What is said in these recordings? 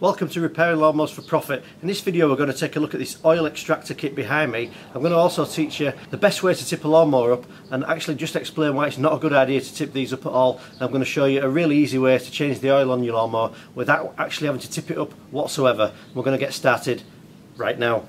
Welcome to Repairing Lawnmowers for Profit. In this video we're going to take a look at this oil extractor kit behind me. I'm going to also teach you the best way to tip a lawnmower up and actually just explain why it's not a good idea to tip these up at all. And I'm going to show you a really easy way to change the oil on your lawnmower without actually having to tip it up whatsoever. We're going to get started right now.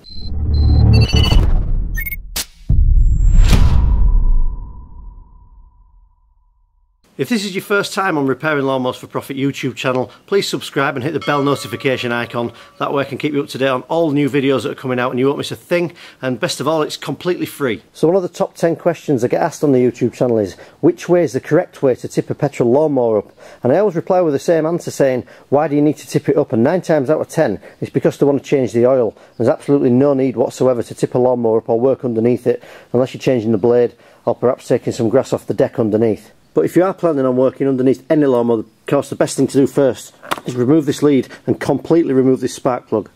If this is your first time on Repairing Lawnmowers for Profit YouTube channel, please subscribe and hit the bell notification icon. That way I can keep you up to date on all new videos that are coming out and you won't miss a thing. And best of all, it's completely free. So one of the top 10 questions I get asked on the YouTube channel is, which way is the correct way to tip a petrol lawnmower up? And I always reply with the same answer saying, why do you need to tip it up? And 9 times out of 10, it's because they want to change the oil. There's absolutely no need whatsoever to tip a lawnmower up or work underneath it, unless you're changing the blade or perhaps taking some grass off the deck underneath. But if you are planning on working underneath any lawnmower, of course the best thing to do first is remove this lead and completely remove this spark plug.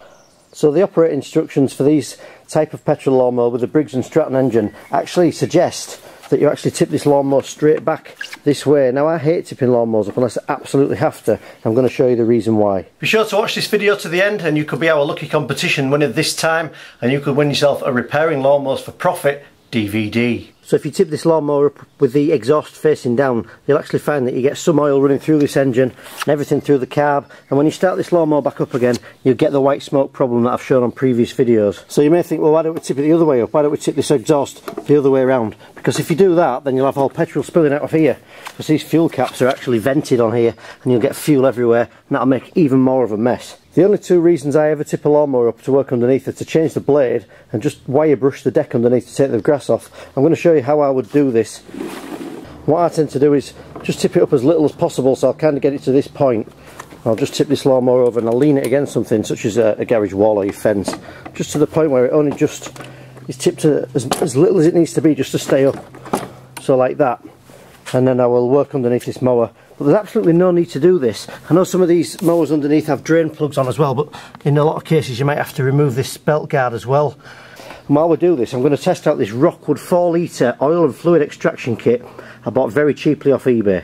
So the operating instructions for these type of petrol lawnmower with the Briggs and Stratton engine actually suggest that you actually tip this lawnmower straight back this way. Now I hate tipping lawnmowers up unless I absolutely have to. I'm going to show you the reason why. Be sure to watch this video to the end and you could be our lucky competition winner this time and you could win yourself a Repairing Lawnmowers for Profit DVD. So if you tip this lawnmower up with the exhaust facing down, you'll actually find that you get some oil running through this engine and everything through the carb, and when you start this lawnmower back up again you'll get the white smoke problem that I've shown on previous videos. So you may think, well, why don't we tip it the other way up? Why don't we tip this exhaust the other way around? Because if you do that then you'll have all petrol spilling out of here, because these fuel caps are actually vented on here and you'll get fuel everywhere and that'll make even more of a mess. The only two reasons I ever tip a lawnmower up to work underneath are to change the blade and just wire brush the deck underneath to take the grass off. I'm going to show you how I would do this. What I tend to do is just tip it up as little as possible, so I'll kind of get it to this point. I'll just tip this lawnmower over and I'll lean it against something such as a garage wall or your fence, just to the point where it only just is tipped to as little as it needs to be just to stay up. So like that. And then I will work underneath this mower. But there's absolutely no need to do this. I know some of these mowers underneath have drain plugs on as well, but in a lot of cases you might have to remove this belt guard as well. And while we do this, I'm going to test out this Rockwood 4-litre oil and fluid extraction kit I bought very cheaply off eBay.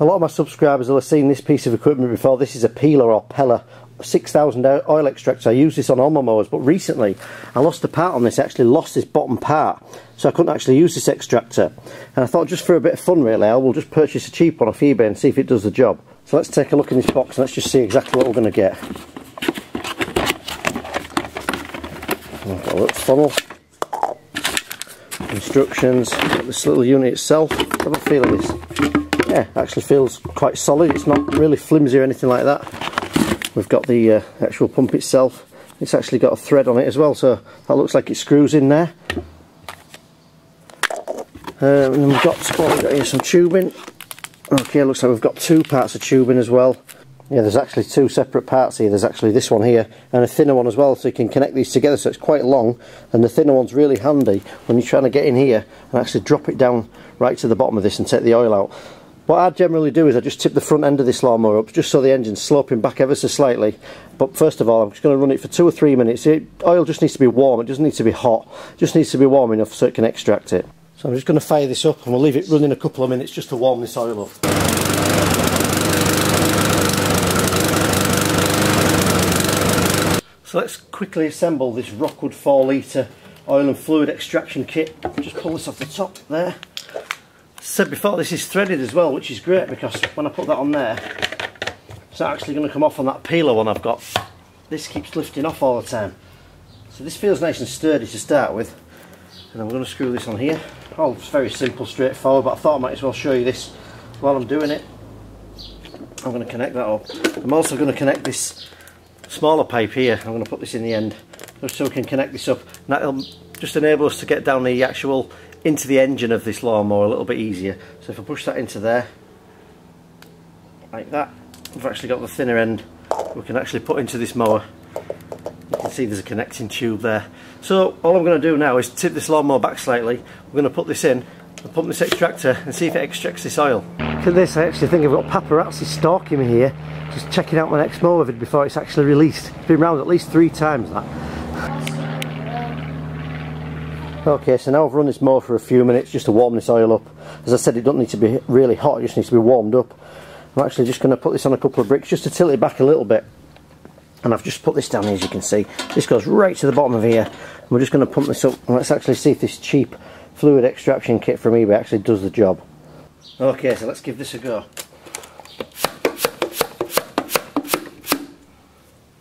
A lot of my subscribers will have seen this piece of equipment before. This is a peeler or peller, 6000 oil extractor. I use this on all my mowers, but recently I lost a part on this. I actually lost this bottom part, so I couldn't actually use this extractor, and I thought, just for a bit of fun really, I will just purchase a cheap one off eBay and see if it does the job. So let's take a look in this box and let's just see exactly what we're going to get. I've got a little funnel, instructions, got this little unit itself. Have a feel of this. Yeah, it actually feels quite solid. It's not really flimsy or anything like that. We've got the actual pump itself. It's actually got a thread on it as well, so that looks like it screws in there. And we've got, well, we've got here some tubing. Okay, looks like we've got two parts of tubing as well. Yeah, there's actually two separate parts here. There's actually this one here and a thinner one as well, so you can connect these together, so it's quite long. And the thinner one's really handy when you're trying to get in here and actually drop it down right to the bottom of this and take the oil out. What I generally do is I just tip the front end of this lawnmower up just so the engine's sloping back ever so slightly. But first of all, I'm just going to run it for 2 or 3 minutes. The oil just needs to be warm, it doesn't need to be hot. It just needs to be warm enough so it can extract it. So I'm just going to fire this up and we'll leave it running a couple of minutes just to warm this oil up. So let's quickly assemble this Rockwood 4-litre oil and fluid extraction kit. Just pull this off the top there. Said before, this is threaded as well, which is great, because when I put that on there it's not actually going to come off on that peeler one I've got. This keeps lifting off all the time, so this feels nice and sturdy to start with. And I'm going to screw this on here. Oh, it's very simple, straightforward, but I thought I might as well show you this while I'm doing it. I'm going to connect that up. I'm also going to connect this smaller pipe here. I'm going to put this in the end just so we can connect this up, and that'll just enable us to get down the actual into the engine of this lawnmower a little bit easier. So if I push that into there like that, we've actually got the thinner end we can actually put into this mower. You can see there's a connecting tube there. So all I'm going to do now is tip this lawnmower back slightly. We're going to put this in and pump this extractor and see if it extracts this oil. Look at this, I actually think I've got paparazzi stalking me here, just checking out my next mower before it's actually released. It's been round at least 3 times that. Okay, so now I've run this mower for a few minutes just to warm this oil up. As I said, it doesn't need to be really hot, it just needs to be warmed up. I'm actually just going to put this on a couple of bricks just to tilt it back a little bit. and I've just put this down here, as you can see. This goes right to the bottom of here. We're just going to pump this up, and let's actually see if this cheap fluid extraction kit from eBay actually does the job. Okay, so let's give this a go.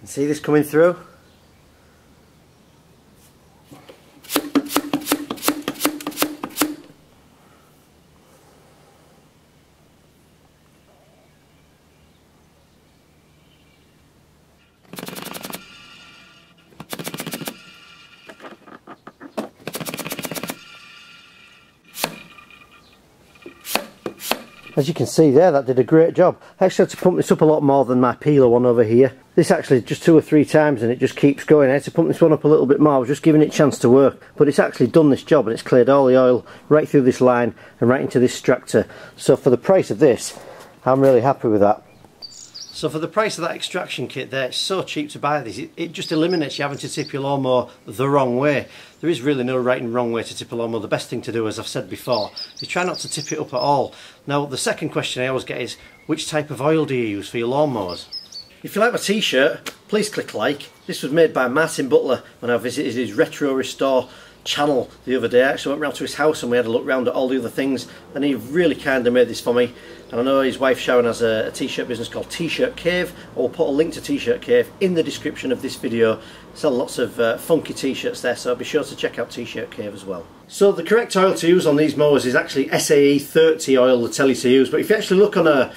See this coming through? As you can see there, that did a great job. I actually had to pump this up a lot more than my peeler one over here. This actually just 2 or 3 times and it just keeps going. I had to pump this one up a little bit more. I was just giving it a chance to work, but it's actually done this job and it's cleared all the oil right through this line and right into this extractor. So for the price of this, I'm really happy with that. So for the price of that extraction kit there, it's so cheap to buy this. It just eliminates you having to tip your lawnmower the wrong way. There is really no right and wrong way to tip a lawnmower. The best thing to do, as I've said before, is try not to tip it up at all. Now, the second question I always get is, which type of oil do you use for your lawnmowers? If you like my t-shirt, please click like. This was made by Martin Butler when I visited his Retro Restore channel the other day. I actually went round to his house and we had a look round at all the other things, and he really kindly made this for me. And I know his wife Sharon has a t-shirt business called T-Shirt Cave. I will put a link to T-Shirt Cave in the description of this video. Sell lots of funky t-shirts there, so be sure to check out T-Shirt Cave as well. So the correct oil to use on these mowers is actually SAE 30 oil they tell you to use, but if you actually look on a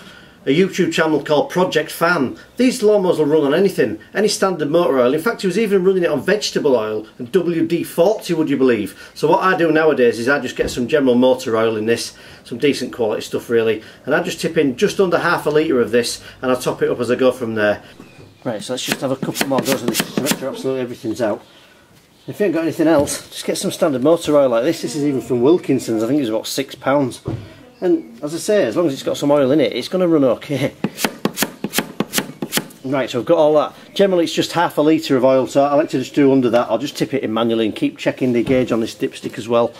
YouTube channel called Project Fan, these lawnmowers will run on anything, any standard motor oil. In fact, he was even running it on vegetable oil and WD-40, would you believe? So what I do nowadays is I just get some general motor oil in this, some decent quality stuff really, and I just tip in just under ½ a litre of this and I top it up as I go from there. Right, so let's just have a couple more goes of this just to make sure absolutely everything's out. If you ain't got anything else, just get some standard motor oil like this. This is even from Wilkinson's, I think it's about £6. And as I say, as long as it's got some oil in it, it's going to run okay. Right, so I've got all that. Generally it's just ½ a litre of oil, so I like to just do under that. I'll just tip it in manually and keep checking the gauge on this dipstick as well.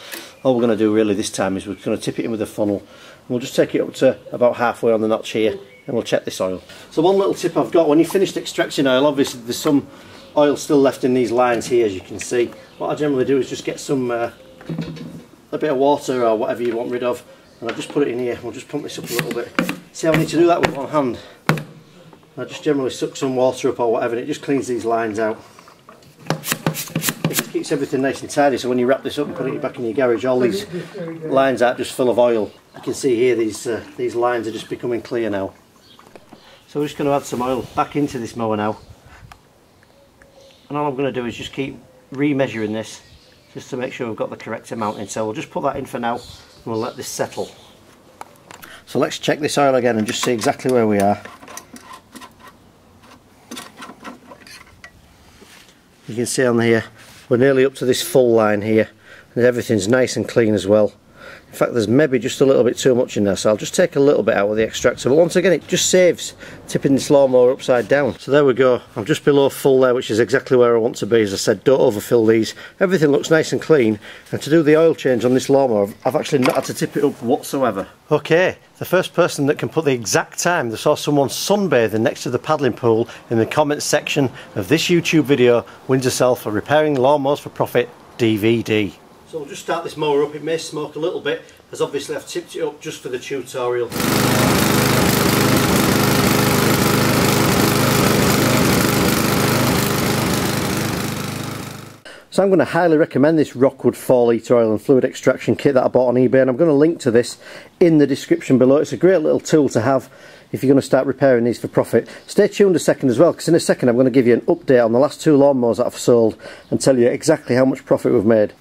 All we're going to do really this time is we're going to tip it in with a funnel. And we'll just take it up to about halfway on the notch here and we'll check this oil. So one little tip I've got, when you finished extracting oil, obviously there's some oil still left in these lines here, as you can see. What I generally do is just get some, a bit of water or whatever you want rid of. And I'll just put it in here, we'll just pump this up a little bit. See how I need to do that with one hand. I just generally suck some water up or whatever and it just cleans these lines out. It just keeps everything nice and tidy, so when you wrap this up and put it back in your garage, all these lines are just full of oil. You can see here these lines are just becoming clear now. So we're just going to add some oil back into this mower now. And all I'm going to do is just keep re-measuring this, just to make sure we've got the correct amount in. So we'll just put that in for now. We'll let this settle. So let's check this oil again and just see exactly where we are. You can see on here, we're nearly up to this full line here, and everything's nice and clean as well. In fact, there's maybe just a little bit too much in there, so I'll just take a little bit out of the extractor. But once again, it just saves tipping this lawnmower upside down. So there we go, I'm just below full there, which is exactly where I want to be. As I said, don't overfill these. Everything looks nice and clean, and to do the oil change on this lawnmower, I've actually not had to tip it up whatsoever. Okay, the first person that can put the exact time they saw someone sunbathing next to the paddling pool in the comments section of this YouTube video wins herself a Repairing Lawnmowers for Profit DVD. So we'll just start this mower up. It may smoke a little bit, as obviously I've tipped it up just for the tutorial. So I'm going to highly recommend this Rockwood 4 litre oil and fluid extraction kit that I bought on eBay, and I'm going to link to this in the description below. It's a great little tool to have if you're going to start repairing these for profit. Stay tuned a second as well, because in a second I'm going to give you an update on the last 2 lawnmowers that I've sold and tell you exactly how much profit we've made.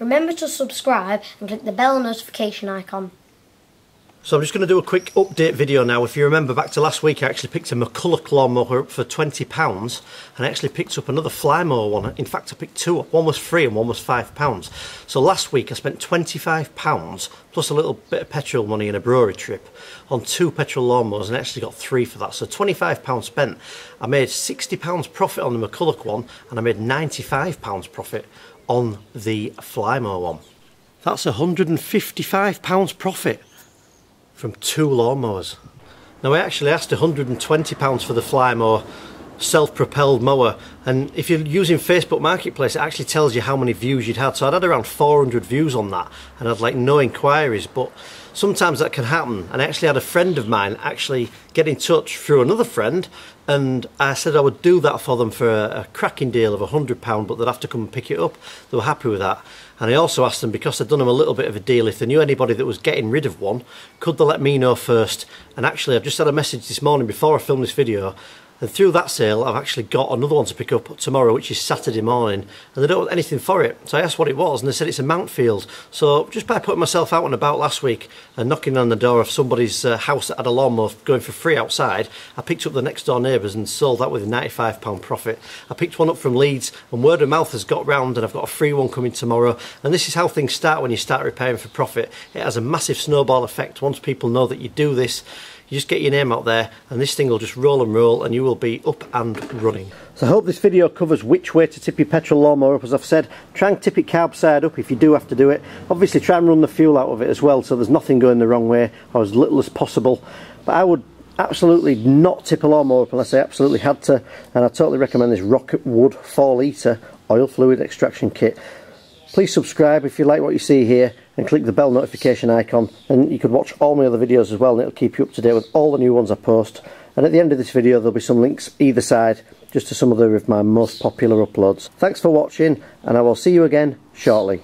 Remember to subscribe and click the bell notification icon. So I'm just going to do a quick update video now. If you remember back to last week, I actually picked a McCulloch lawnmower up for £20, and I actually picked up another Flymo one. In fact, I picked 2 up. One was £3 and one was £5. So last week I spent £25 plus a little bit of petrol money and a brewery trip on 2 petrol lawnmowers, and I actually got 3 for that. So £25 spent. I made £60 profit on the McCulloch one, and I made £95 profit on the Flymo one. That's £155 profit from 2 lawnmowers. Now I actually asked £120 for the Flymo, self-propelled mower, and if you're using Facebook Marketplace, it actually tells you how many views you'd had. So I'd had around 400 views on that, and I'd like no inquiries, but sometimes that can happen. And I actually had a friend of mine actually get in touch through another friend, and I said I would do that for them for a cracking deal of £100, but they'd have to come and pick it up. They were happy with that. And I also asked them, because I'd done them a little bit of a deal, if they knew anybody that was getting rid of one, could they let me know first? And actually I've just had a message this morning before I filmed this video, and through that sale I've actually got another one to pick up tomorrow, which is Saturday morning, and they don't want anything for it. So I asked what it was, and they said it's a Mountfield. So just by putting myself out and about last week and knocking on the door of somebody's house that had a lawnmower going for free outside, I picked up the next door neighbours and sold that with a £95 profit. I picked one up from Leeds, and word of mouth has got round, and I've got a free one coming tomorrow. And this is how things start when you start repairing for profit. It has a massive snowball effect. Once people know that you do this, you just get your name out there, and this thing will just roll and roll, and you will be up and running. So I hope this video covers which way to tip your petrol lawnmower up. As I've said, try and tip it carb side up if you do have to do it. Obviously try and run the fuel out of it as well, so there's nothing going the wrong way, or as little as possible. But I would absolutely not tip a lawnmower up unless I absolutely had to, and I totally recommend this Rockwood 4-litre oil fluid extraction kit. Please subscribe if you like what you see here, and click the bell notification icon, and you could watch all my other videos as well, and it'll keep you up to date with all the new ones I post. And at the end of this video there'll be some links either side just to some other of my most popular uploads. Thanks for watching, and I will see you again shortly.